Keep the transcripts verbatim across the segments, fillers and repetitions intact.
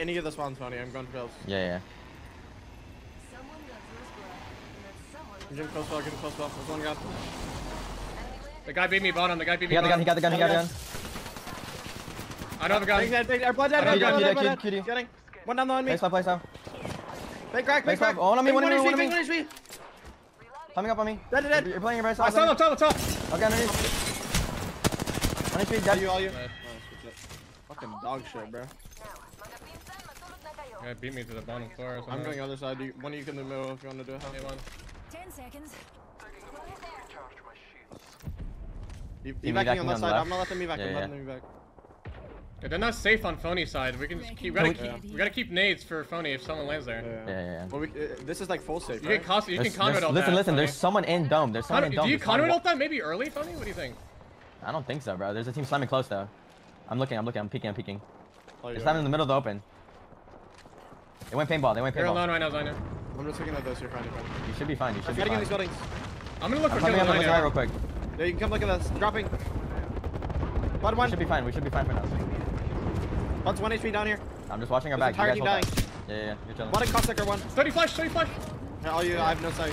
any of the spawns, Tony. I'm going for those. Yeah, yeah. Jim Costwell, Jim Costwell. There's one guy. The guy beat me bottom. The guy beat me bottom. He got the gun. He got the gun. He got the gun. I know the guy. Our blood dead. Blood dead. Blood dead. One down on me. Place down. Place down. Big crack. Big crack. One on me. One on me. One on me. Coming up on me. Dead. Dead. You're playing your best. I saw him. Top. Top. Okay, underneath. Underneath. Dead. You all you. Fucking dog shit, bro. Yeah, beat me to the bottom floor. Or I'm going the other side. Do you, one of you can do the middle if you want to do it. Hey, one. Ten seconds. You, you back me on left side. Left. I'm not letting me back. Yeah, I'm yeah. letting me back. Yeah, they're not safe on Phony side. We can just keep. We gotta, yeah. keep, we gotta keep nades for Phony if someone lands there. Yeah, yeah, yeah. Well, we, uh, this is like full safe. You right? can you there's, can conduit all that. Listen, listen. There's someone in dome. There's someone Con in dome. Do you conduit all that? Maybe early, Phony. What do you think? I don't think so, bro. There's a team slamming close though. I'm looking. I'm looking. I'm peeking. I'm peeking. It's not in the middle of the open. They went paintball. They went paintball. You're alone right now, Zyna. I'm just looking at those. You're fine. You're fine. You should be fine. You should I'm be fine. These buildings. I'm gonna look I'm for killing Zyna. Right real quick. Yeah, you can come look at us. Dropping. Blood one. We should be fine. We should be fine for now. Blood's one H P down here. I'm just watching our back. Entire team dying. Back. Yeah, yeah, yeah. You're chilling. Blood and Cossacker one. thirty flash. thirty flash. Yeah, all you. Yeah. I have no sight.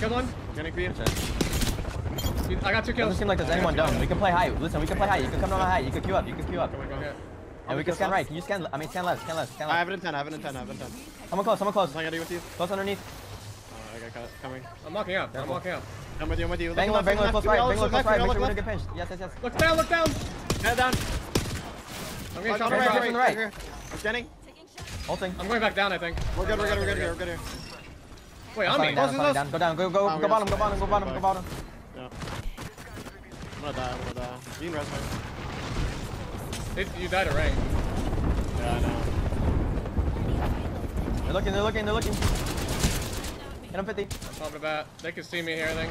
Kill one. Getting for you. I got two kills. Doesn't seem like there's anyone down. We can play high. Listen, we can play high. You can come down high. You can queue up. You can queue up. And we can scan right. Can you scan? I mean, scan left. Scan left. Scan left. I have it in ten. I have it in ten. I have it in ten. Someone close. Someone close. I got it with you. Close underneath. Oh, I got caught. Coming. I'm walking out. I'm walking out. I'm with you. I'm with you. Bang low. Bang low. Close right. Bang low. Close right. Make sure we don't get pinched. Yes, yes, yes. Look down. Look down. Head down. I'm getting shot on the right. I'm scanning. Holding. I'm going back down. I think. We're good. We're good. We're good here. We're good here. Wait, I'm me. Go down. Go down. Go go go bottom. Go bottom. Go bottom. Go bottom. Yeah. I'm gonna die. I'm gonna die. You can rest me. It, you died at rank. Yeah, I know. They're looking, they're looking, they're looking. Hit him fifty. I'm talking about. They can see me here, I think.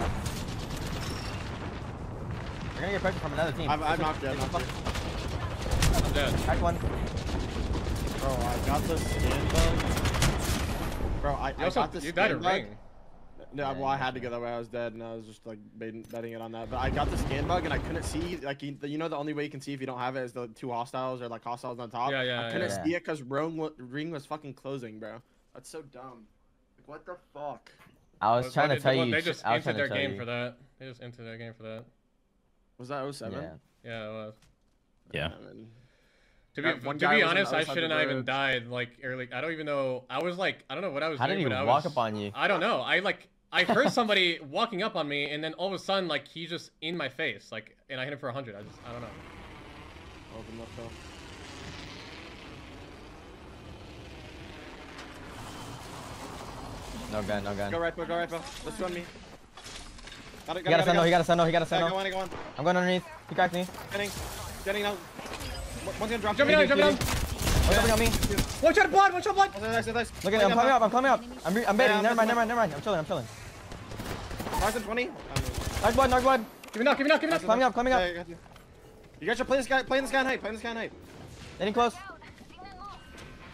They're gonna get pressure from another team. I'm, I'm knocked dead. I'm dead. Crack one. Bro, I got the skin bug. Bro, I, I also, got the skin bug. You died at rank. No, well, I had to go that way. I was dead, and I was just like betting it on that. But I got the scan bug, and I couldn't see. Like, you, you know, the only way you can see if you don't have it is the two hostiles or like hostiles on top. Yeah, yeah. I couldn't yeah. see it because ring was fucking closing, bro. That's so dumb. Like, what the fuck? I was, I was trying to tell you. They just entered their game for that. They just entered their game for that. Was that oh seven? Yeah, yeah, it was. Yeah. yeah I mean, To be, to be honest, I shouldn't have even died like early. I don't even know. I was like, I don't know what I was doing. How did he walk up on you? I don't know. I like, I heard somebody walking up on me, and then all of a sudden, like, he's just in my face. Like, and I hit him for a hundred. I just, I don't know. Open up, though. No gun, no gun. Go right, bro, go right, bro. Let's run me. Got it, got he got a send no, he got a send no, he got a send no. Go on, go on. I'm going underneath. He cracked me. Getting, getting out. One's gonna drop. Jumping down, jumping down. Oh, jumping on me. Watch out, blood, watch out, blood. Nice, nice, nice. Look at it, I'm climbing up, I'm climbing up. I'm, I'm baiting, yeah, never mind, never mind, never mind. I'm chilling, I'm chilling. twenty. Knock blood, knock blood. Give it up, give it up, give it up. Climbing up, climbing up. Yeah, got you. You guys should play this guy, playing this guy in height, playing this guy in height. Getting close.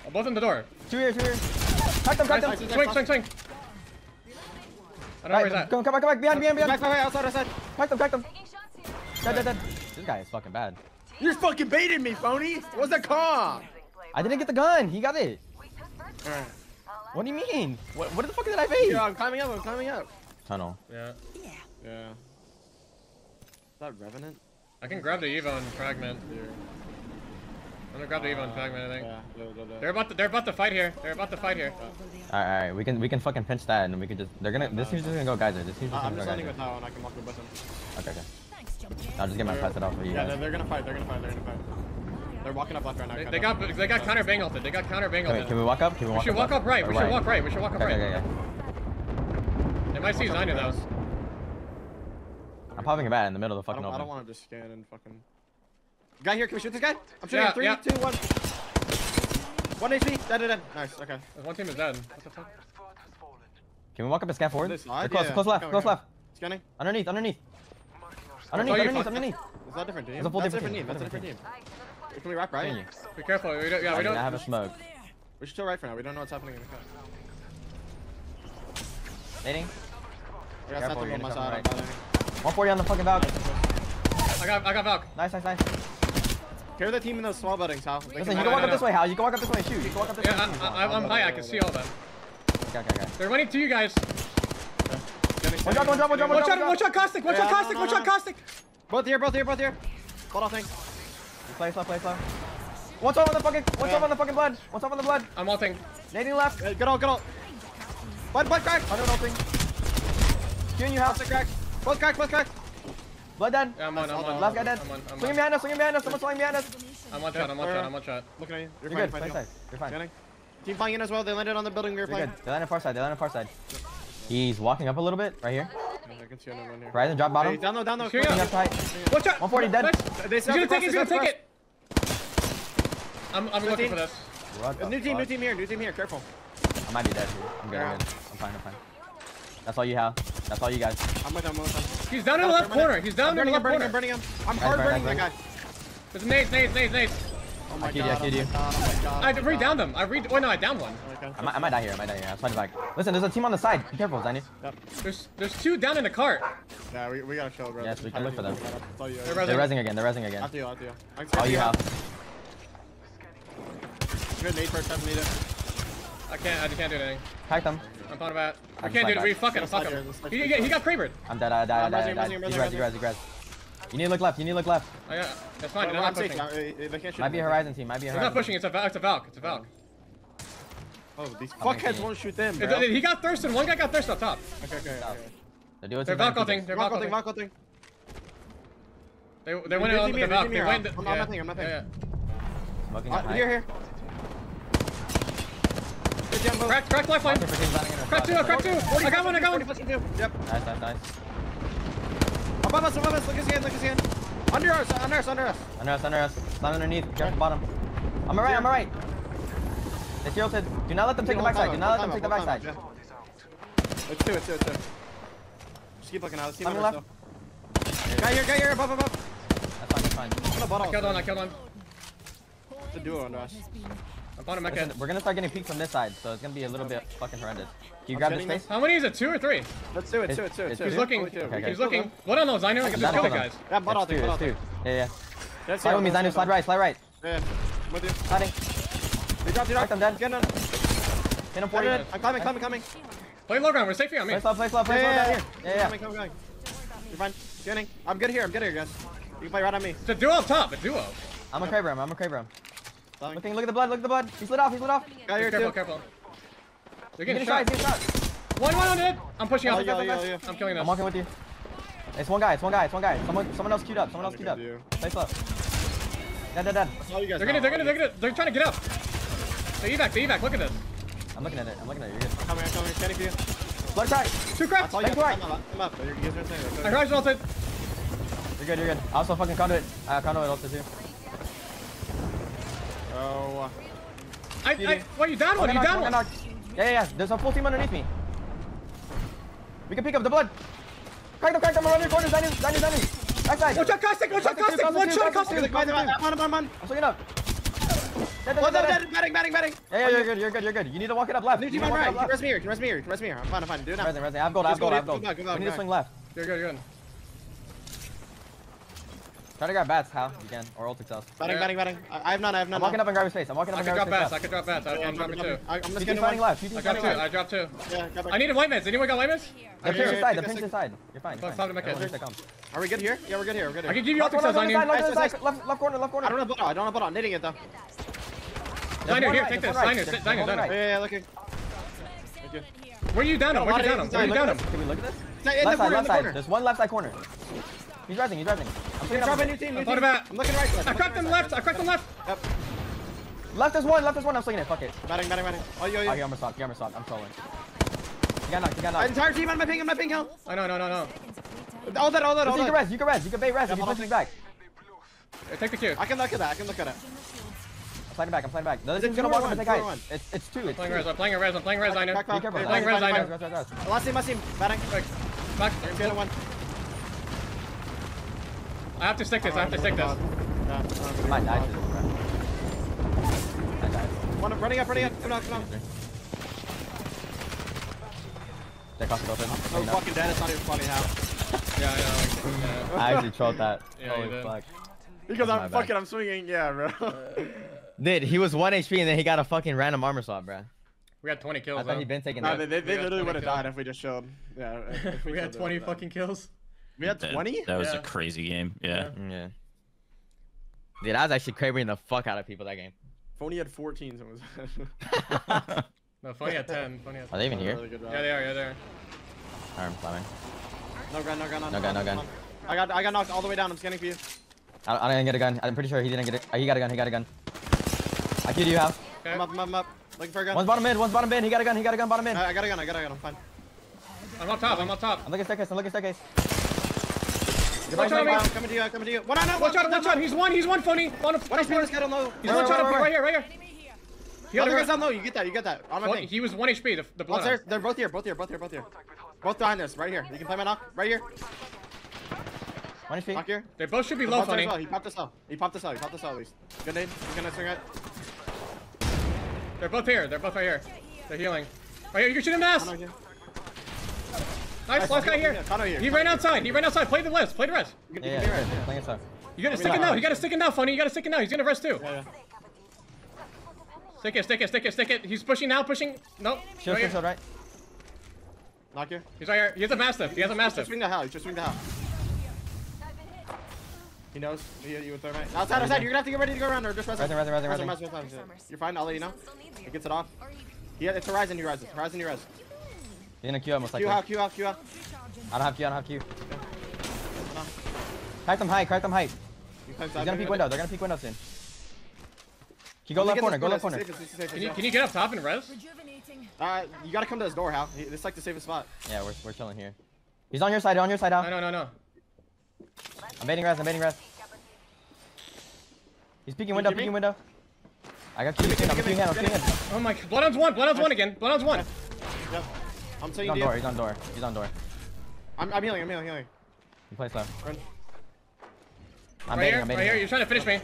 I'm both in the door. Two here, two here. Crack them, crack them. Swing, swing, swing. I don't know where he's at. Come back, come back, behind, behind, behind. Back, back, back, outside, outside. Crack them, crack them. Dead, dead, dead. This guy is fucking bad. You just fucking baited me, Phony! What's that call? I didn't get the gun! He got it! Right. What do you mean? What, what the fuck did I bait? Yo, I'm climbing up, I'm climbing up. Tunnel. Yeah. Yeah. Yeah. Is that Revenant? I can grab the Evo and Fragment. Yeah. I'm gonna grab the Evo and Fragment, I think. Yeah. No, no, no. They're about to they're about to fight here. They're about to fight here. Alright, alright, we can we can fucking pinch that and we can just they're gonna this team's just gonna go geyser. This team's just gonna go geyser. I'm just landing with that one, I can walk the button. Okay, okay. I'll just get my pass it out for you. Yeah, guys. They're gonna fight. They're gonna fight. They're gonna fight. They're walking up left right now. They, they got they got counter bang ulted. They got counter bang ulted. Can we walk up? Can we walk up? We should walk up right. We should walk right. We should walk up right. Yeah, yeah. They might see Zyna though. I'm popping a bat in the middle of the fucking open. I don't want to just scan and fucking. Guy here. Can we shoot this guy? I'm shooting. Three, two, one. One H P. Dead, dead, dead. Nice. Okay. One team is dead. What the fuck? Can we walk up and scan forward? Close, close left. Close left. Scanning. Underneath. Underneath. Underneath, underneath, underneath. Is that a different team? That's a different team. That's a different team. Can we wrap right? Yeah. Be careful. We don't. Yeah, we don't. I have a smoke. We should still right for now. We don't know what's happening in the car. Dating. Yeah, that's on my side. one forty on the fucking Valk. I got, I got Valk. Nice, nice, nice. Carry the team in those small buildings, Hal. Listen, can you can walk up this way, Hal. You can walk up this way and shoot. You can walk up this yeah, way. Yeah, I'm, I'm high. I can see all that. Okay, okay, okay. They're running to you guys. One drop, one drop, one drop, one drop. Watch out, Caustic. Watch out, Caustic. Watch out, Caustic. Both here, both here, both here. Hold on, thanks. Play slow, play slow. What's up on the fucking, what's up on the fucking blood? What's up on the blood? I'm ulting. Nading left. Good ult, good ult. Blood, blood crack. I'm doing ulting. Doing you, Hal. Crack. Blood crack, blood crack. Blood dead. Yeah, I'm on, I'm on. Left guy dead. Swing behind us, swing behind us. Someone's swinging behind us. I'm one shot, I'm one shot, I'm one shot. Looking at you. You're good, play safe. You're fine. Team flying in as well. They landed on the building we were playing. They landed far side, they landed far side. He's walking up a little bit, right here. I can see another one here. Horizon, drop bottom. Hey, down though, down though. Up tight. Watch out! one forty dead. He's gonna take it, he's gonna take it! I'm, I'm looking for this. Uh, new team, new team here, new team here, careful. I might be dead here. I'm good, I'm good. I'm fine, I'm fine. That's all you have. That's all you guys. I'm with him, I'm with him. He's down in the left corner. He's down in the left corner. I'm burning him. I'm hard burning that guy. There's nades, nades, nades, nades. Oh my god, oh my god, oh my god. I re-downed him. I re- oh no, I downed one. I might, I might die here, I might die here. I'm sliding back. Listen, there's a team on the side. Be careful, Zanny. Yep. There's there's two down in the cart. Yeah, we, we gotta show, bro. Yes, we can look for them. They're rezzing again, they're rezzing again. After you, after you. All you have. Good nade first time, Nita. I can't, I just can't do anything. Hack them. I'm talking about. I can't do it, we fuck him, fuck him. He, he got Krabered. I'm dead, I died, I died, I died. He's rezzed, he's rezzed, he's rezzed. You need to look left. You need to look left. Oh, yeah, that's fine. They're not pushing. Might be a Horizon team. Might be a Horizon. They're not pushing. It's a Valk. It's a Valk. It's a Valk. Oh, these fuckheads won't shoot them. Bro. He got Thurston. One guy got Thurston up top. Okay, okay. okay. They're doing. They're Valk ulting. They're Valk ulting. Valk ulting. They they went out the Valk. They went. I'm nothing. I'm nothing. Here, here. Crack, crack, lifeline. Crack two. Crack two. I got one. I got one. Yep. Nice, nice, nice. Above us, above us, look at his hand, look at his hand. Under us, under us, under us. Under us, under us. Climb underneath, careful okay. Bottom. I'm alright, I'm alright. It's your ulted. Do not let them take the backside, do not let them take the backside. Yeah. It's two, it's two, it's two. Just keep looking out, let's keep looking out. Guy here, guy here, above, above. That's fine, that's fine. I killed one, I killed one. It's a duo under us. I'm bottom back in. We're gonna start getting peeked from this side, so it's gonna be a little bit fucking horrendous. Can you grab this space? How many is it? Two or three? Let's do it, two, two, two. He's looking, he's looking. What on those? I know I can just kill the guys. Yeah, butt out there, dude. Yeah, yeah. Slide with me, Zanu, slide right, slide right. Yeah, I'm with you. Sliding. They dropped you down. I'm dead. Get him. Get him forty. I'm coming, coming, coming. Play low ground, we're safe here, I mean. Play slow, play slow, play slow down here. Yeah, yeah. You're fine. Tuning. I'm good here, I'm good here, guys. You can play right on me. It's a duo up top, a duo. I'm a Kraber, I'm a Kraber. Looking, look at the blood, look at the blood. He's lit off, he's lit off. Guy here, careful, careful. They're getting shot. One, one on it. I'm pushing out. I'm killing them. I'm walking with you. It's one guy, it's one guy, it's one guy. Someone, someone else queued up, someone else queued up. Face up. Dead, dead, dead. They're gonna, they're gonna, they're gonna, they're trying to get up. They evac, they evac. Look at this. I'm looking at it. I'm looking at it. You're good. I'm coming, I'm coming. Standing for you. Blood attack. Two cracks. I'm up. I heard you ulted. You're good, you're good. I also fucking conduit. Uh, conduit ulted too. Oh. I, I, well, you down one, you down one. Yeah, yeah, yeah. There's a full team underneath me. We can pick up the blood. Crack them, crack them around your corners. Danny, Danny, Danny. Backside. Watch out, Caustic. Watch out, Caustic. Watch out, Caustic. I'm on, I'm on. I'm swinging up. What's up, Danny? Batting, batting, batting. Yeah, yeah, you're good, you're good, you're good. You need to walk it up left. You need to walk it up left. Rest me here, rest me here, rest me here. I'm fine, I'm fine. Do it now. Resin, resin. I have gold, I have gold, I have gold. We need to swing left. You're good, you're good. Try to grab bats, Hal, you can, or ult itself. Batting, batting, batting. I have none, I have none. I'm walking up and grabbing space. I'm walking up and grabbing space. I can drop bats, I can drop bats. I can drop me too. I'm fighting left. I dropped two, I dropped two. I need a white mids. Anyone got white mids? The pinch inside, the pinch inside. You're fine. Are we good here? Yeah, we're good here. We're good here. I can give you ult itself, Zanyu. Left corner, left corner. I don't have blood on, I don't have blood on. Knitting it though. Zanyu, here, take this. Zanyu, sit. Zanyu, Zanyu. Yeah, yeah, looking. Where are you down him? Where are you down him? Where are you down him? Can we look at this? Left side, left side. There's one left side corner. He's rising, he's rising. I'm picking up a new team, new team. I'm looking right. I'm I cracked them left, I cracked them left. Yep. Left is one, left is one, I'm slinging it, fuck it. Batting, batting, batting. Oh, yo, yo. Oh, you're on my sock, you're on my sock, I'm trolling. You got knocked, you got knocked. Entire team on my ping, on my ping, Hal. Oh, no, no, no, no. All that, all that, all that. You can res, you can res, you can bait res if you push me back. Take the cue. I can look at that, I can look at it. I'm sliding back, I'm sliding back. No, this is gonna walk over the guys. It's, it's two, it's two. I'm playing a res, I'm playing res, I know. Be careful, I'm playing res, I know. Last team, last team. Batting. Back, get one. I have to stick this, I have to stick this. I might die. I died. One running up, running up. Come on, come on. That cost open. Oh, fucking dead. It's not even funny how. Yeah, I know. I actually trolled that. Holy fuck. Because I'm fucking, I'm swinging, yeah, bro. Dude, he was one H P and then he got a fucking random armor swap, bro. We got twenty kills. I thought he'd been taking. Nah, they they, they literally would have died if we just showed. Yeah. We, we had twenty fucking kills. We had twenty. That was yeah. a crazy game. Yeah. yeah. Yeah. Dude, I was actually craving the fuck out of people that game. Phony had fourteen. Someone's. No, Phony had ten. Phony had ten. Are they even here? Really yeah, they are. Yeah, they are. I'm climbing. No gun. No gun. No, no gun. No gun. I got. I got knocked all the way down. I'm scanning for you. I, I didn't get a gun. I'm pretty sure he didn't get it. He got a gun. He got a gun. I killed you, Hal. Okay. I'm up. I'm up. I'm up. Looking for a gun. One's bottom mid, one's bottom mid. He got a gun, he got a gun, bottom mid. I, I got a gun, I got a gun, I'm fine. I'm up top, I'm up top. I'm looking staircase, I'm looking staircase. Watch out, I'm coming to you, I'm coming to you. One on, no, watch out, watch out. He's one, he's one, Phony. One on, one on, on low. He's one shot up right here, right here. The other guy's down low, you get that, you get that. On my thing. He was one H P, the, the blood. They're, they're both here, both here, both here, both here. Both behind us, right here. You can play my knock, right here. One H P. Knock here. They both should be low, Phony. He popped us out, he popped us out, he popped us out at least. Good nade, he's gonna swing it. They're both here. They're both right here. They're healing. Right here. You can shoot him in the ass. Nice. Last guy here. here. He ran outside. He ran outside. Play the list. Play the rest. Yeah, yeah, yeah. Right. Play inside. You gotta stick it now. You gotta stick it now, Phony. You gotta stick it now. He's gonna rest too. Yeah, yeah. Stick it. Stick it. Stick it. Stick it. He's pushing now. Pushing. Nope. Shoot right here. Right. Knock here. He's right here. He has a mastiff. He has a mastiff. Just swing the hell. Just swing the hell. He knows. He, he was there, right? Outside, outside. You're gonna have to get ready to go around or just rest. Rising, rising, rising, rising. rising, rising. You're fine. I'll let you know. He gets it off. Yeah, it's Horizon. He rises. Horizon. He rises. You're gonna Q almost like that. Q out. Q out. Q out. I don't have Q. I don't have Q. Crack them high. Crack them high. He's gonna peek window. They're gonna peek window soon. You go left corner. Go left corner. Can you can you get up top and res? Uh, you gotta come to this door, Hal. This is like the safest spot. Yeah, we're we're chilling here. He's on your side. On your side, Hal. No, no, no, no. I'm baiting res, I'm baiting res. He's peeking window, peeking window. I got Q, I'm peeking hand, I'm peeking hand. Oh my god, Bloodhound's one, Bloodhound's one again, Bloodhound's one. Yep. I'm taking he's on door, he's on door, he's on door. I'm, I'm healing, I'm healing, healing. He plays slow. I'm right baiting, here, I'm baiting. Right here, you're trying to finish me.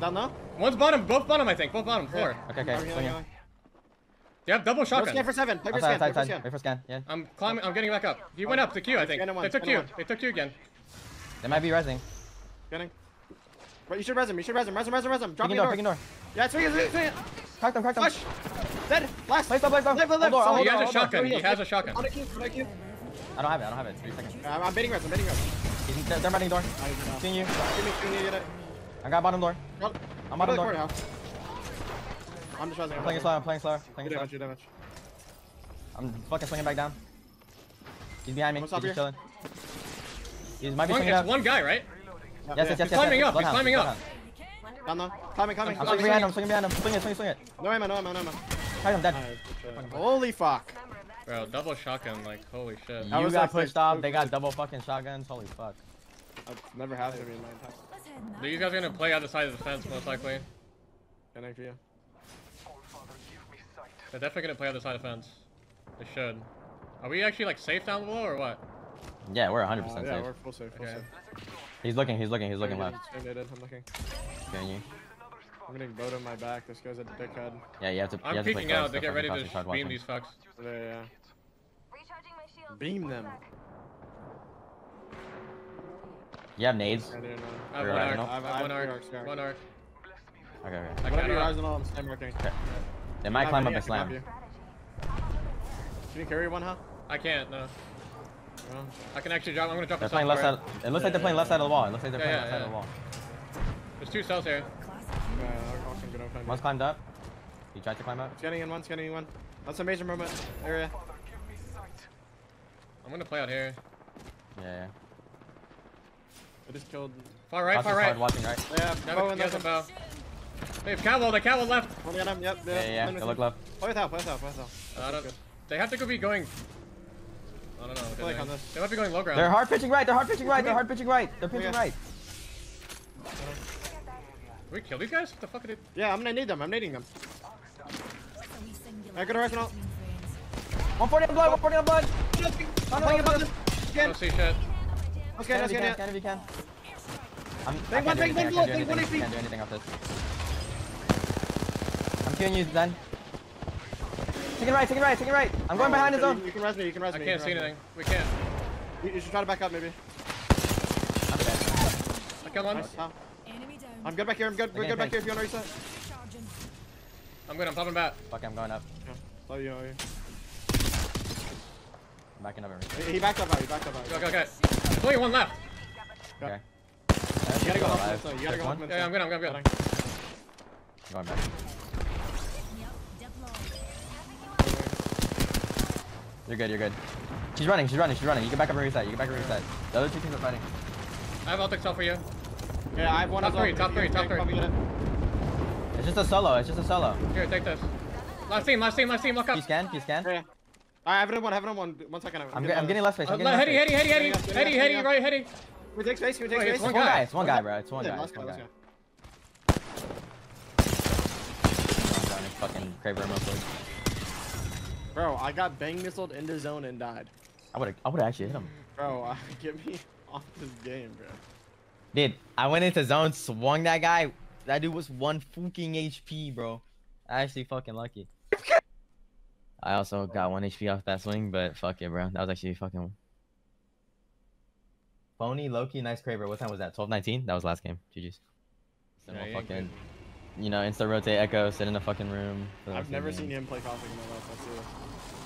Down now? One's bottom, both bottom I think, both bottom, floor. Okay, okay, swing him. You have double shotgun. Scan for seven. Play for scan. Play for scan. Play for scan. Yeah. I'm climbing. I'm getting back up. He went up to Q, I think. They took Q. They took Q again. They might be resing. Getting. Right, you should res him. You should res him. Res him. Res him. Res him. Drop the door. door. Yeah, swing it. Swing it. Crack them. Crack them. Flash. Dead. Last. Place up. Place up. Left. Left. Left. He has a shotgun. He has a shotgun. On the Q. On the Q. I don't have it. I don't have it. Three seconds. I'm baiting res. I'm baiting res. They're biting door. Seeing you. I got bottom door. I'm bottom door. I'm just rising. I'm playing slow. I'm playing slow. Playing slow. Damage, damage. I'm fucking swinging back down. He's behind me. He's just chilling. He might be swinging up. It's one guy, right? Yes, yes, yes. He's climbing up. He's climbing up. Down now. Climbing, climbing. I'm swinging behind him. I'm swinging behind him. Swing it, swing it, swing it. No ammo, no ammo, no ammo. I'm dead. Holy fuck. Bro, double shotgun. Like, holy shit. You got pushed off. They got double fucking shotguns. Holy fuck. I've never had to be in my entire. These guys are gonna play other side of the fence most likely. Can I for you? They're definitely gonna play other side of fence. They should. Are we actually like safe down below or what? Yeah, we're one hundred percent uh, yeah, safe. Yeah, we're full safe. Full okay. safe. He's looking. He's looking. He's looking left. I'm looking. Can you? I'm getting bowed on my back. This guy's a dickhead. Yeah, you have to. You I'm have peeking to out. They get ready to beam watching. These fucks. Yeah, yeah. Beam them. You have nades. I do not. I have, an arc. I have, I have one arc. arc. One arc. Okay, okay. I got your eyes on all. I'm working. Okay. They might climb up and slam. Can you carry one, huh? I can't, no. Well, I can actually drop. I'm gonna drop the side. Right? It looks yeah, like they're playing yeah, left side of the wall. It looks like they're yeah, playing yeah, left yeah. side of the wall. There's two cells here. Yeah, one's climbed up. He tried to climb up. It's getting in one, it's getting in one. That's a major moment area. I'm gonna play out here. Yeah, yeah. I just killed. Far right, far right. Watching right. Yeah, bow and there's a bow. They have Catwell, they Catwell left. Oh, yeah, yep, yeah, yeah, yeah. They look left. Play with Hal, play with Hal, play with Hal. I don't, they have to go be going. I don't know. They, like on this. They might be going low ground. They're hard pitching right, they're hard pitching right, they're hard pitching right. They're pitching yeah. right. Did we kill these guys? What the fuck are they? Yeah, I'm gonna need them, I'm nading them. Alright, good arsenal. one forty on blood, one forty on blood. I'm playing above this. Don't see shit. Let's get it, let's get it. Scan if you can. They want to take blood, they want to see. I can't do anything off this. Can use then. Take it right, take it right, take it right. I'm going oh, behind his own. You can res me, you can res me. I can't see anything. Me. We can't. You, you should try to back up maybe. I'm dead. I Kill him. Nice, huh? Enemy down. I'm good back here. I'm good. We're okay, good back here if you want to reset. I'm good. I'm popping back. Fuck, I'm going up. Yeah. So you know, I'm backing up. He, he backed up out. He backed up out. Go, go, go. There's only one left. Okay. okay. You gotta go off this. You gotta go off this. Yeah, I'm good. I'm good. I'm good. I'm going back. You're good, you're good. She's running, she's running, she's running. You can back up and reset, you can back up and reset. The other two teams are fighting. I have Altic self for you. Yeah, I have one. Top three, top three, top three. It's just a solo, it's just a solo. Here, take this. Last team, last team, last team, lock up. You scan, you scan. Yeah. I have it in one, have it in one. One second. I'm, I'm, get, I'm getting left face. I'm getting left heady, heady, heady, heady, heady, heady, heady, right, heady. We take space, we take space. It's one guy, it's one guy, bro. It's one guy. It's one guy. Fucking Kraber remote, please. Bro, I got bang missiled into zone and died. I would have I would have actually hit him. Bro, uh, get me off this game, bro. Dude, I went into zone, swung that guy. That dude was one fucking H P, bro. I actually fucking lucky. I also got one H P off that swing, but fuck it, bro. That was actually fucking phony, low-key, nice Kraber. What time was that? twelve nineteen? That was last game. G G's. So yeah, fucking... You know, insta rotate echo, sit in the fucking room. I've never game. seen him play Cossack in my life, that's it.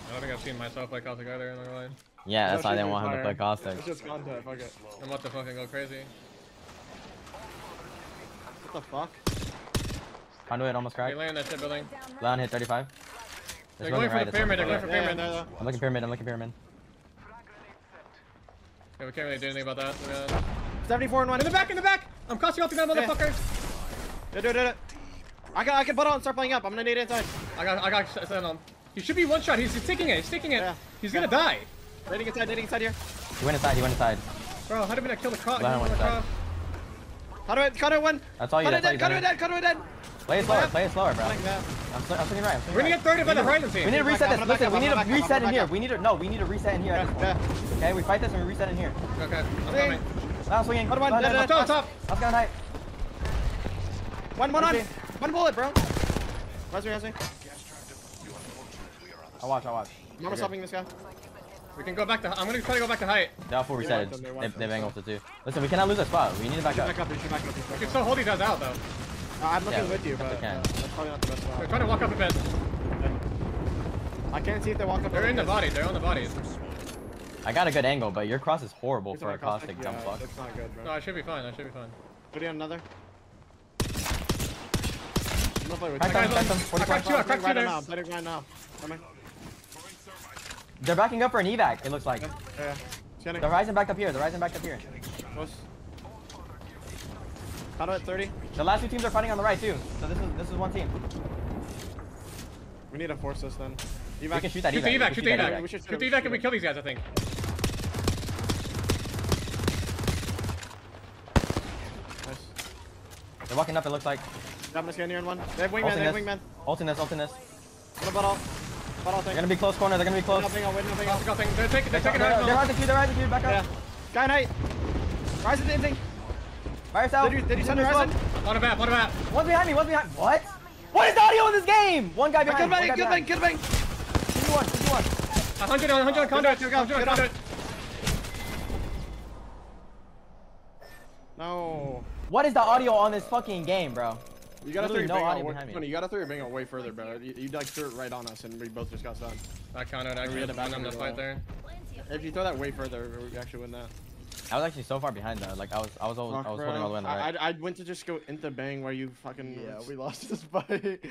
I don't think I've seen myself play Cossack either in my life. Yeah, that's why I didn't want him to play Cossack. It's just contact, fuck it. I'm about to fucking go crazy. What the fuck? Conduit almost cracked. They land that shit building. Leon hit thirty-five. They're going, right, the pyramid, they're going for pyramid, they're going for pyramid. I'm looking pyramid, I'm looking pyramid. Yeah, we can't really do anything about that. Gonna... seventy-four and one. In the back, in the back! I'm crossing off the gun, motherfuckers! Yeah, do it, do it. I can, I can put on, start playing up. I'm gonna need it inside. I got, I got, send him. He should be one shot. He's, he's taking it. He's taking it. Yeah. He's yeah. gonna die. Nading inside, nading inside here. He went inside, he went inside. Bro, how did we not kill the crop? How do I, how do I win? That's all you did. How do I dead? How do I dead? Play it slower, play it slower, bro. I'm, I'm thinking right. I'm We're gonna get thirty by the Horizon team. We need to reset this. Listen, we need to reset in here. We need to, no, we need to reset in here. Okay, we fight this and we reset in here. Okay, I'm coming. I'm swinging. How do I, I'm top, top. I'm gonna hide. One, one on. One bullet, bro. Res me, res me. I'll watch, I'll watch. I'm not stopping this guy. We can go back to. I'm gonna try to go back to height. They're full resetted. They, they bang off the two. Listen, we cannot lose our spot. We need to back up. Back up, back up. We can still hold these guys out, though. Uh, I'm looking yeah, with you, but uh, that's probably not the best spot. We're trying to walk up a bit. I can't see if they walk up. They're in the body. They're on the bodies. I got a good angle, but your cross is horrible for a caustic dumb fuck. That's not good, bro. No, I should be fine. I should be fine. Put in another. I cracked you, I cracked you there. Let it grind now. They're backing up for an evac, it looks like. Yeah. Yeah. They're rising back up here, they're rising back up here. How do I thirty? The last two teams are fighting on the right too, so this is this is one team. We need to force this then. Evac. We can shoot that evac. Shoot the evac, shoot the evac. Shoot the evac and we kill these guys, I think. Nice. They're walking up, it looks like. I'm gonna scan here in one. They have wingman, they have wingman. Ultiness, ultiness. What about all? About all things. They're gonna be close corner, they're gonna be close. Nothing, I'll win, nothing, I'll win. They're taking, they're taking horizon. They're rising to you, they're rising to you, back up. Yeah. Guy Knight. Rise is anything. By yourself. Did you, did you send horizon? On a map, on a map. One's behind me, one's behind me. What? What is the audio in this game? One guy behind me. Good bang, good bang, good bang. Give me one, give me one. one hundred on, one hundred on conduit, one hundred on conduit. No. What is the audio on this fucking game, bro? You got, no on, you got a three bingo way further, bro. You, you like threw it right on us and we both just got stunned. I counted, I counted on the fight there. If you throw that way further, we actually win that. I was actually so far behind though. Like I was I was always, Fuck, I was bro. holding all the way on the right. I, I went to just go into bang where you fucking yeah, we lost this fight.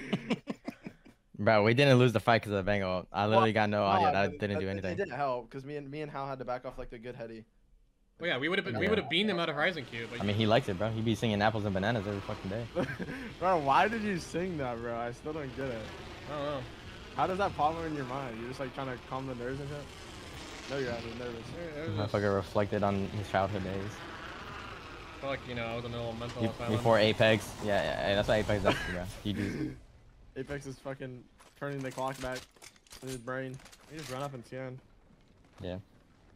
Bro, we didn't lose the fight because of the bango. I literally well, got no audio. I didn't that, do anything. It didn't help because me and me and Hal had to back off like the good heady. Well, yeah, we would have been, yeah. we would have beamed him out of Horizon Cube. But I mean, he likes it, bro. He'd be singing apples and bananas every fucking day. Bro, why did you sing that, bro? I still don't get it. I don't know. How does that pop in your mind? You're just like trying to calm the nerves and shit. No, you're out of nervous. That fucker reflected on his childhood days. Fuck, you know, I was in a little mental asylum. Before Apex, yeah, yeah, that's what Apex is, bro. You do. Apex is fucking turning the clock back in his brain. You just run up and scan. Yeah.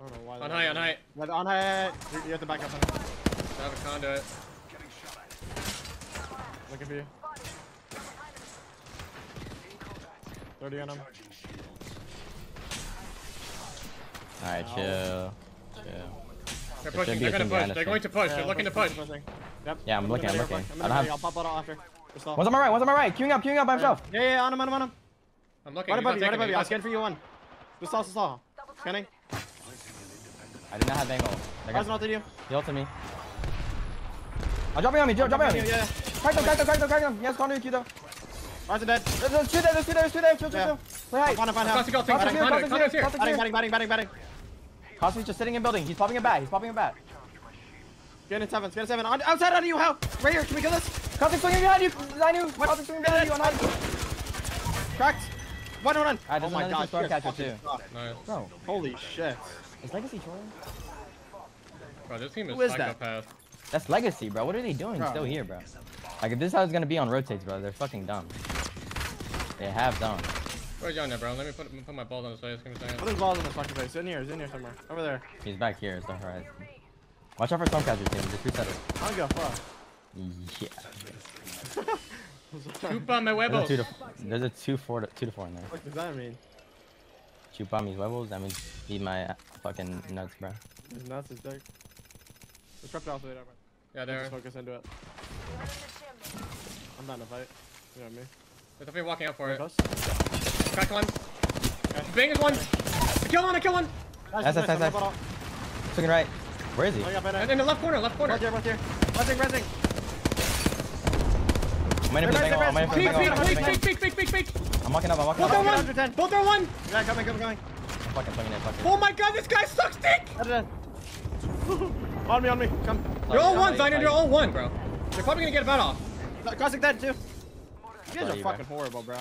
I don't know why on high, on high. On high. You have to back up on high. I have a conduit. Looking for you. thirty on him. Alright, chill. Chill. They're pushing, they're gonna push. They're going to push. They're looking to push. Yep. Yeah, I'm, I'm looking, I'm looking. I'm I don't have... I'll pop out after. One's on my right, one's on my right. Queuing up, queuing up by himself. Yeah, yeah, yeah, on him, on him, on him. I'm looking. Right above you, right above you. I'll scan for you one. Just saw, just saw. Scanning. I did not have angle. They're gonna ulted you. He ulted me. I'm dropping on me, I'm dropping on me. Yeah, yeah. Crack them, crack them, crack them, crack them. Yes, Connor, Q though. Rising dead. There's two there, there's two there, there's two there. Chill, chill, chill. Play height. Connor, find out. Connor's here, batting, batting, batting, batting. Cosby's just sitting in building. He's popping a bat, he's popping a bat. Get in seven, get in seven. On, outside on you, how? Right here, can we kill this? Cosby's swinging behind you, behind you. Cosby's swinging behind you, on high. Cracked. One, one, one. Oh my god, storm catcher too. No. Holy shit. Is Legacy trolling? Bro, this team is psychopath. That's Legacy, bro. What are they doing bro. Still here, bro? Like, if this is how it's gonna be on rotates, bro, they're fucking dumb. They have dumb. Where's John there, bro? Let me put, put my balls on the face. Give me a second. Put his balls on the fucking face. It's in here. It's in here somewhere. Over there. He's back here. It's the horizon. Watch out for Stormcatcher team. Just reset it. I don't give a fuck. Yeah. Chupa me huevos. There's a two to, there's a two, four to, two to four in there. What does that mean? Chupa mis huevos. That means eat my fucking nuts, bro. His nuts is dick. Let's prep it off the way down, bro. Yeah, there. Just focus into it. I'm not in a fight. You know what I mean? There's something walking out for it. Close. Crack one. Okay. Bang is one. A kill one, a kill one. That's nice, nice, nice. nice. Second right. Where is he? Oh, yeah, right, right. In the left corner, left corner. Right there, right there. Resing, resing. I'm waiting for the bangle. I'm waiting for the bangle. Peek, peek, peek, peek, peek, peek. I'm walking up, I'm walking up. Both are one. Both are one. Yeah, coming, coming, coming. I'm fucking swinging it, fucking. Oh my god, this guy sucks dick. On me, on me. Come. You're all one, Zion. You're all one, bro. You're probably gonna get a bat off. Classic dead too. You guys are you, fucking bro. horrible, bro.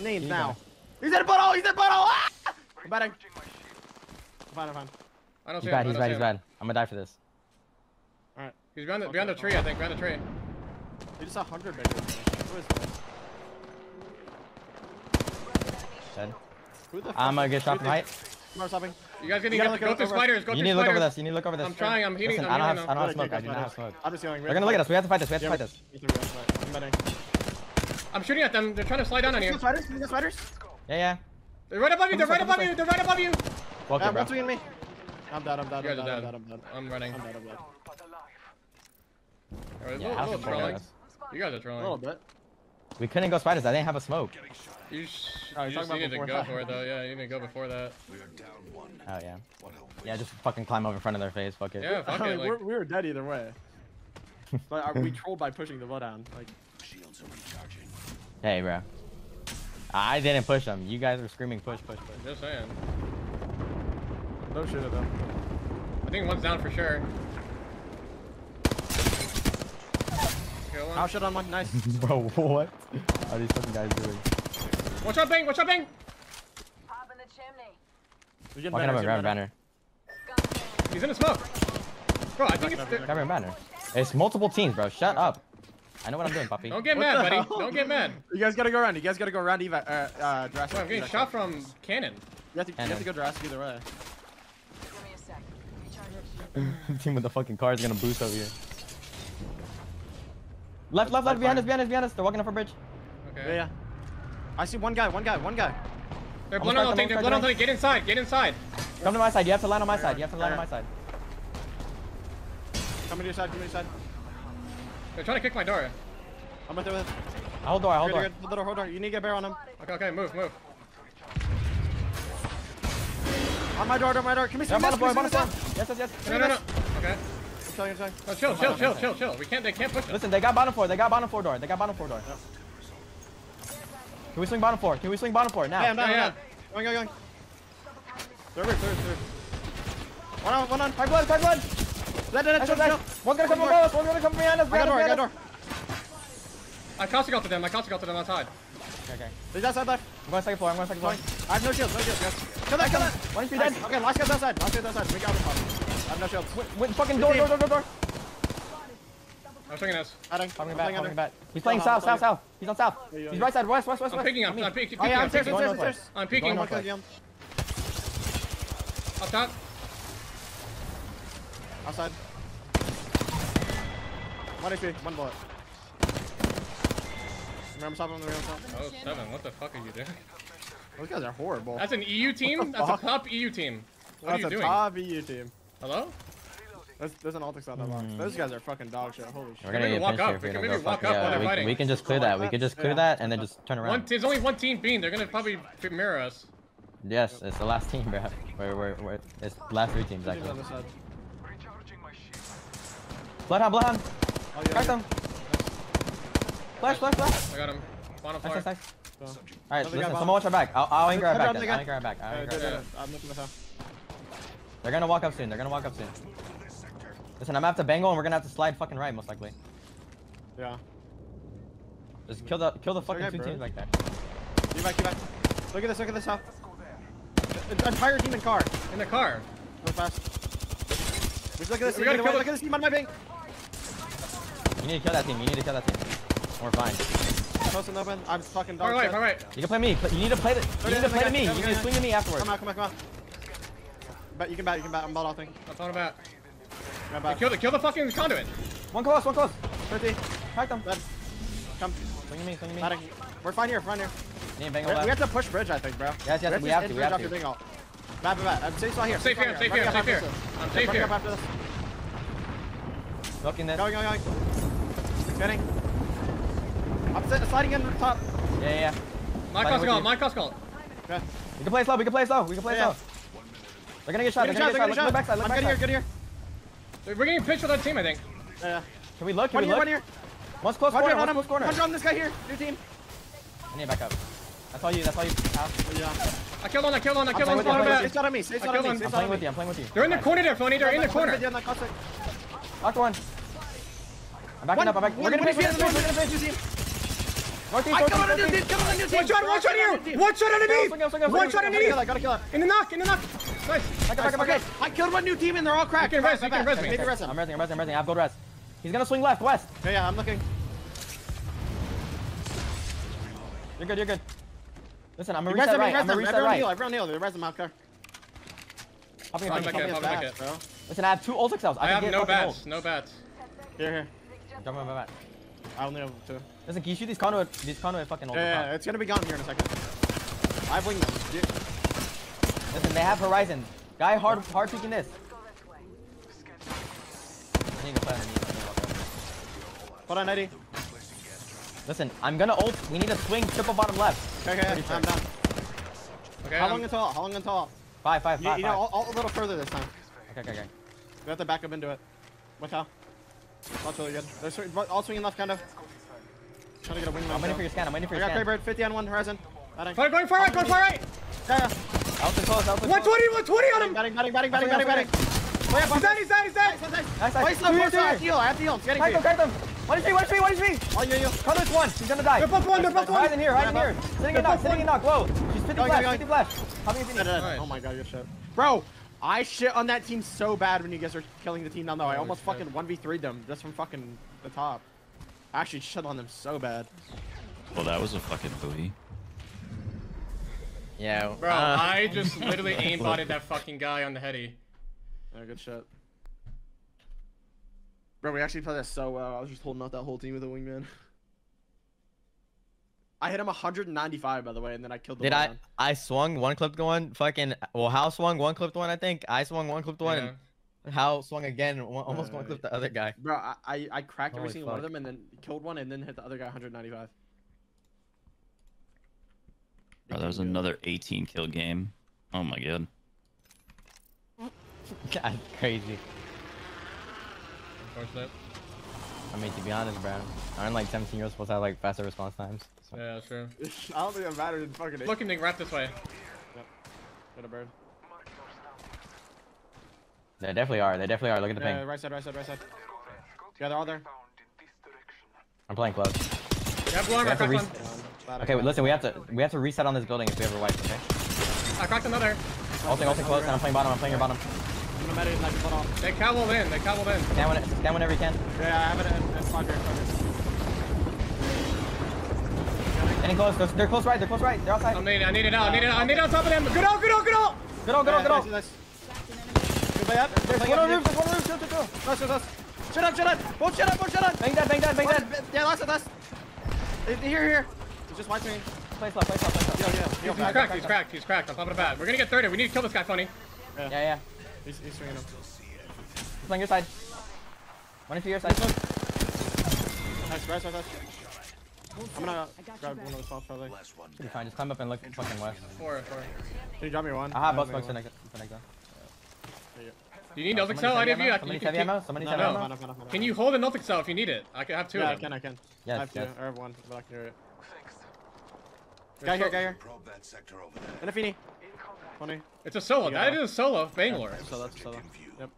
Names now. He's at a bottle. He's at a bottle. Ah! I'm batting. I'm fine. I'm fine. I don't he's see bad. Him. He's bad. He's bad. I'm gonna die for this. All right. He's behind the, behind the tree, I think. Behind the tree. They just a hundred bigger. Who is this? Dead. Who the fuck? I'm gonna get shot from height. I'm stopping. You guys gonna get go through spiders. Go through spiders. You need to look over this. You need to look over this. I'm trying. I'm heating. Listen, I'm I don't have. I don't have smoke. I do not have smoke. I'm just going. They're gonna look at us. We have to fight this. We have to fight this. I'm betting. I'm shooting at them. They're trying to slide down on you. Spiders? You got spiders? Yeah, yeah. They're right above you. They're right above you. They're right above you. Welcome, bro. What's between me? I'm dead. I'm dead. I'm dead. I'm dead. I'm running. I'm dead. I'm dead. Yeah, how's the trolling? You guys are trolling. A little bit. We couldn't go spiders. I didn't have a smoke. You, sh oh, you just needed to go for it though. Yeah, you need to go before that. We are down one. Oh yeah. Yeah, just fucking climb over in front of their face. Fuck it. Yeah, fuck I mean, it. Like... We're, we were dead either way. But are we trolled by pushing the low down? Like. Shields are recharging. Hey, bro. I didn't push them. You guys were screaming push, push, push. Just saying. No shit though. I think one's down for sure. I'll shut on one. Nice. Bro, what are these fucking guys doing? Watch out, Bang! Watch out, Bang! Pop in the chimney. We're getting Walking up a banner. He's in the smoke. Bro, I think it's the... banner. It's multiple teams, bro. Shut up. I know what I'm doing, puppy. Don't get mad, buddy. Hell? Don't get mad. You guys gotta go around. You guys gotta go around Eva. Uh, uh, Jurassic. Bro, I'm getting shot from cannon. You have to, cannon. You have to go Jurassic either way. Give me a sec. The team with the fucking car is gonna boost over here. Left, left, left, behind us, behind us, behind us. They're walking up a bridge. Okay. Yeah, yeah. I see one guy, one guy, one guy. They're blood on the thing, they're blood on the thing. Get inside, get inside. Come to my side, you have to land on my side, you have to land on my side. Come to your side, come to your side. They're trying to kick my door. I'm gonna throw this. I hold door, I hold door. Hold door, hold door. You need to get a bear on him. Okay, okay, move, move. On my door, on my door. Can we see this? Yes, yes, yes. No, no, no. Okay. No, chill, chill, chill, chill, chill. We can't, they can't push us. Listen, they got bottom floor. They got bottom floor door. They got bottom floor door. Yeah. Can we swing bottom floor? Can we swing bottom floor now? Yeah, I'm down, yeah. Going, going, going. Third, third, third. One on, one on. Five blood, five blood. Let it, let it. One's gonna come from us. One's gonna come behind us. I got door, I got door. I counter got to them. I counter got to them outside. Okay, okay. There's outside left. I'm going second floor. I'm going second floor. I have no shield, no shield, guys. Come back, come back. One H P dead. Okay, last guy's outside. Last guy's outside. We got him. I'm not sure. Wait, fucking door, door, door, door, door. I'm swinging this. I'm coming back, I'm coming back. He's playing south, south, south. He's on south. He's right side, west, west, west. I'm peeking, I'm peeking. Oh yeah, I'm peeking. I'm peeking. Up top. Outside. One H P, one bullet. Remember stopping on the real top. Oh, seven, what the fuck are you doing? Those guys are horrible. That's an E U team? That's a top E U team. What are you doing? That's a top E U team. Hello? There's, there's an Altix on that box. Mm. Those guys are fucking dog shit. Holy shit. We're gonna walk up. We can maybe walk up while they're fighting. We can just clear that. We can just clear that and then just turn around. There's only one team being. They're gonna probably mirror us. Yes, it's the last team, bro. We're, we're, we're, it's the last three teams, actually. Bloodhound, Bloodhound! Oh, yeah, crack yeah. them! Nice. Flash, flash, flash! I got him. Final fire. Nice, nice, nice. So. Alright, listen, someone watch our back. I'll, I'll anchor our back then. I'll anchor our back. I'll anchor our back. I'm looking at how. They're gonna walk up soon. They're gonna walk up soon. Listen, I'm gonna have to bangle and we're gonna have to slide fucking right, most likely. Yeah. Just kill the, kill the fucking two teams like that. Keep back, keep back. Look at this, look at this, huh? Entire team in car. In the car. Go fast. Just look at this. We gotta kill look at this team on my ping. You need to kill that team. You need to kill that team. We're fine. Close and open. I'm fucking dog. All right, all right. You can play me. You need to play the. You need to play to me. You need to swing at me afterwards. Come out, come out, come out. Bet you can bat. You can bat. I'm bot all thing. I'm talking about. Hey, kill the kill the fucking conduit. One close. One close. thirty. Crack them. Dead. Come. Swing at me. Swing at me. We're fine here. We're fine here. We have to push bridge, I think, bro. Yes, yes, we have to. We have to. Bad, bad, bad. I'm safe here. Safe here. Safe here. Safe here. I'm safe here. Looking this. Going, going, going. Spinning. I'm sliding in the top. Yeah, yeah. My cost call. My cost call. Okay. We can play slow. We can play slow. We can play slow. They're gonna get shot. They're gonna get shot. Look backside. Look backside. I'm good here. Good here. We're getting pitched with our team, I think. Yeah. Can we look? Can we look? One here. One's close corner. One's corner. One on this guy here. Your team. I need to back up. That's all you, that's all you. Yeah. I killed one, I killed one, I killed one. It's not on me, it's not on me. I'm playing with you, I'm playing with you. They're in the corner there, Phony, they're in the corner. Knocked one. I'm backing up, I'm backing up. We're gonna finish, we're gonna finish. I killed one on this team, one shot, one shot here. One shot underneath. One shot underneath. I gotta kill him. In the knock, in the knock. Nice. Back up, back up, back up. I killed one new team and they're all cracked. You can res, you can res me. I'm resing, I'm resing, I'm resing. I have gold res. He's gonna swing left, west. Yeah, yeah, I'm looking. You're good, you're good. Listen, I'm gonna reset right, I'm gonna reset right. Everyone heal, everyone heal. There's res in my car. Hopping up, hopping up, hopping up. Listen, I have two ultic cells. I, I have no bats, no bats. Here, here. Jump on my bat. I only have two. Listen, can you shoot these conduit, these conduit fucking ultic cells? Yeah, yeah, it's gonna be gone here in a second. I have winged them. Listen, they have horizon. Guy hard, hard peeking this. I need to play underneath. Hold on, Eddie. Listen, I'm gonna ult. We need to swing triple bottom left. Okay, okay, I'm done. Okay, How I'm... long until all? How long until all? Five, five, you, five. You five. know, all, all a little further this time. Okay, okay, okay. We have to back up into it. Watch out. That's really good. They're swing, all swinging left, kind of. Trying to get a wing. I'm waiting for your scan. I'm waiting for I your scan. I got Kraber fifty on one horizon. Going far right, going far right. Yeah, yeah. Out to close, out to close. one twenty, one twenty on him. Batting, batting, batting, batting, batting, batting. He's dead, he's dead, he's dead. Nice, nice, nice. I have to heal, I have to heal. It's getting me. One is me, one is me, one is me! Oh, you, you. Conduit's one, she's gonna die. They're both one, they're both one! Right in here, right in here. Sitting in knock, sitting in knock, low. She's fifty flash, fifty flash. How many fifty? Oh my god, good shit. Bro, I shit on that team so bad when you guys are killing the team down though. I almost fucking one v three'd them just from fucking the top. I actually shit on them so bad. Well, that was a fucking booty. Yeah. Bro, uh, I just literally aimbotted that fucking guy on the heady. Yeah, good shit. Bro, we actually played that so well. I was just holding out that whole team with a wingman. I hit him one hundred ninety-five, by the way, and then I killed the Did I? Man. I swung one clipped one. Fucking. Well, Hal swung one clipped one, I think. I swung one clipped one. Yeah. And Hal swung again. One, almost uh, one clipped the other guy. Bro, I, I, I cracked Holy every single fuck. one of them and then killed one and then hit the other guy one hundred ninety-five. Bro, that was another eighteen kill game. Oh my god. God, crazy. I mean, to be honest, bro, aren't like seventeen year olds supposed to have like faster response times? So. Yeah, sure. I don't think it matters in fucking it. Looking to wrap this way. Yep. Got a bird. They definitely are. They definitely are. Look at the yeah, ping. Right side, right side, right side. Yeah, they're all there. I'm playing close. Yeah, one, I cracked one. Okay, wait, listen, we have to we have to reset on this building if we ever wipe, okay? I cracked another. Ulting, ulting close, and I'm playing bottom. I'm playing your bottom. They cobbled in, they cobbled in. Stand, when, stand whenever you can. Yeah, I have it in fucker. Getting close, they're, they're close right, they're close right, they're outside. I need it, I need it out, I need it out, I need it on top of them. Good out, good out, good out! Good out, good out, good out. There's one on the roof, there's one on the roof, shoot, shoot, shoot. Nice, nice, nice. Shut up, shut up, both shut up, both shut up. Bang that, bang that, bang that. Yeah, last, last. Here, here. Just watch me. Place left, place left, place left. He's cracked, he's cracked, he's cracked. I'm popping a bat. We're gonna get thirty, we need to kill this guy, Phony. Yeah, yeah. He's, he's swinging him. It's on your side. One of your side. Nice, nice, nice, nice. I'm gonna grab one of the spots probably. You're fine, just climb up and look fucking west. Four, four. Can you drop me one? I have both smokes for next time. Do you need Nultix Cell? Any of you? Somebody's heavy ammo? Somebody's heavy ammo? Can you hold a Nultix Cell if you need it? I can have two. Yeah, I can, I can. Yes, I have two. Yes. I have one, but I can hear it. Guy here, guy here. Inafini. Funny. It's a solo. That is a solo. Bangalore. Yeah, so that's a solo. Yep.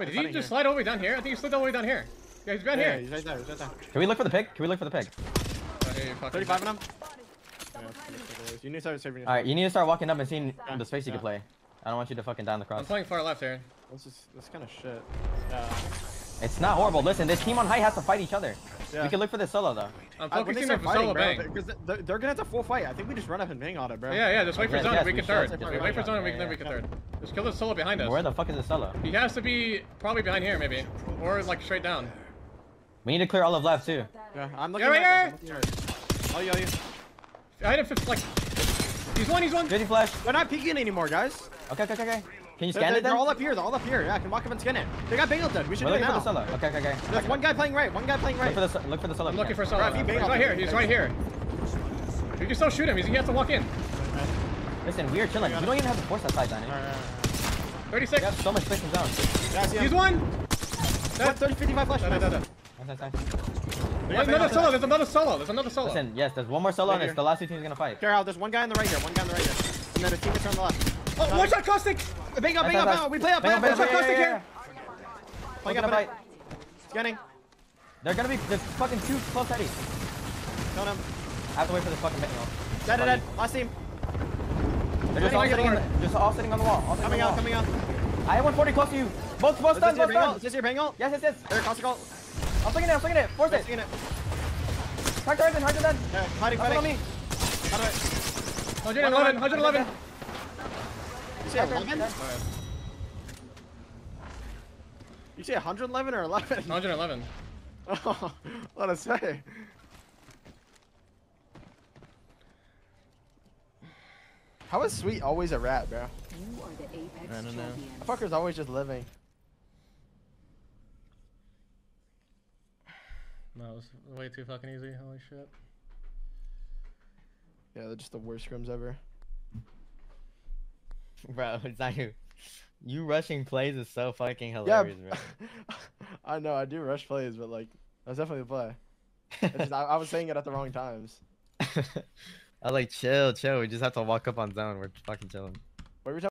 Wait, did he just here. slide all the way down here? I think he slid all the way down here. Yeah, he's down yeah, here. He's right there, he's right there. Can we look for the pig? Can we look for the pig? Oh, thirty-five on him. You need to start Alright, you need to start walking up and seeing yeah. the space you yeah. can play. I don't want you to fucking down the cross. I'm playing far left here. This is this kind of shit. Yeah. It's not horrible. Listen, this team on height has to fight each other. Yeah. We can look for this solo though. I'm focusing on solo bang. Because they're, they're gonna have to full fight. I think we just run up and bang on it, bro. Yeah, yeah. Just wait for yes, zone. Yes, we, we can third. Wait, wait, wait for zone. Yeah, and then we can yeah. third. Just kill the solo behind us. Where the fuck is the solo? He has to be probably behind here, maybe, or like straight down. We need to clear all of left too. Yeah, I'm looking. Yeah, right here. Oh, yeah, yeah. I had him like. He's one. He's one. Ready flash. They're not peeking anymore, guys. Okay, okay, okay. Can you scan they're, it? Then? They're all up here. They're all up here. Yeah, I can walk up and scan it. They got bangled though. We should We're do it now. For the solo. Okay, okay, okay. There's one guy playing right. One guy playing right. Look for the, look for the solo. I'm looking for solo. Right, he he's right here. He's right here. You can still shoot him. He's, he has to walk in. Listen, we are chilling. We don't even have to force that side on it. thirty-six. We have so much space in zone. Yeah, he's one. That's thirty, fifty-five flash. No, no, no, no. Nice, nice, nice. There's another solo. There's another solo. There's another solo. Listen, yes, there's one more solo and it's the last two teams gonna fight. Carol, there's one guy on the right here. One guy on the right here. And then a team is on the left. Oh, one shot Caustic! Bang up, bang up, bang up! We play up, play up, one shot Caustic here! Play up, play up. Scanning. They're gonna be fucking two close headies. Kill them. I have to wait for this fucking manual. Dead, dead, dead. Last team. They're just all, the, just all sitting on the wall. Coming out, coming out. I have one forty close to you. Both, both stuns, both stuns. Is this your bang ult? Yes, yes, yes. There, Caustic ult. I'm swinging it, I'm swinging it. Force it. Hard to Horizon, hard to dead. Hiding, hiding. On me. one eleven, one eleven. You say one eleven? You say one eleven or eleven? one eleven. Oh, what a say. How is Sweet always a rat, bro? You are the Apex I don't know. The fucker's always just living. That was way too fucking easy. Holy shit. Yeah, they're just the worst scrims ever. Bro, it's not you. You rushing plays is so fucking hilarious, yeah, bro. I know, I do rush plays, but like, that's definitely a play. It's just, I, I was saying it at the wrong times. I was like, chill, chill. We just have to walk up on zone. We're fucking chilling. What were you talking